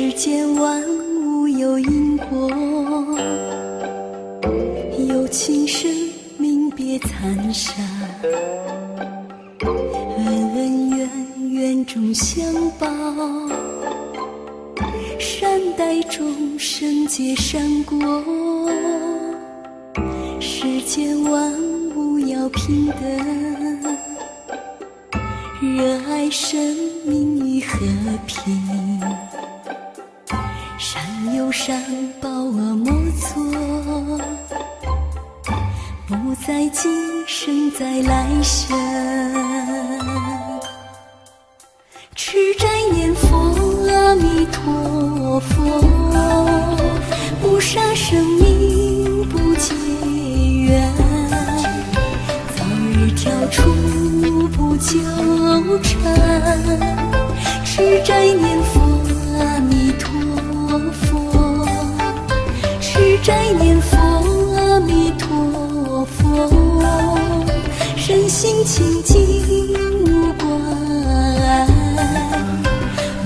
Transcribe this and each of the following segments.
世间万物有因果，有情生命别残杀，恩恩怨怨终相报，善待众生皆善果。世间万物要平等，热爱生命与和平，善有善报恶莫作，不在今生在来生。持斋念佛阿弥陀佛，不杀生命不结缘，早日跳出不纠缠。持斋念佛阿弥陀佛，持斋念佛阿弥陀佛，身心清净无挂碍，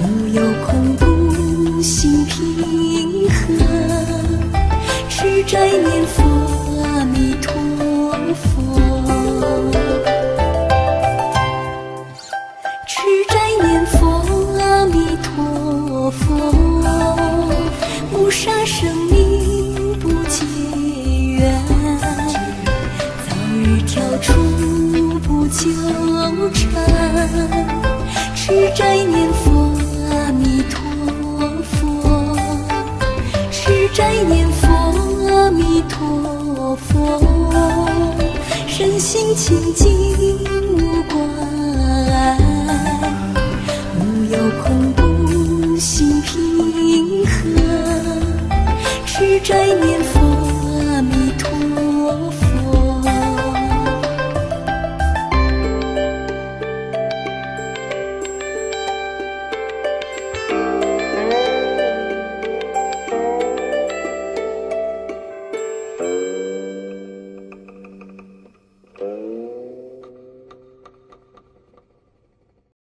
无有恐怖心平和。持斋念佛阿弥陀佛，持斋念佛阿弥陀佛，不杀生命不结缘，早日跳出不纠缠。持斋念佛阿弥陀佛，持斋念佛阿弥陀佛，身心清净无挂碍，无有恐怖心平和。持斋念佛。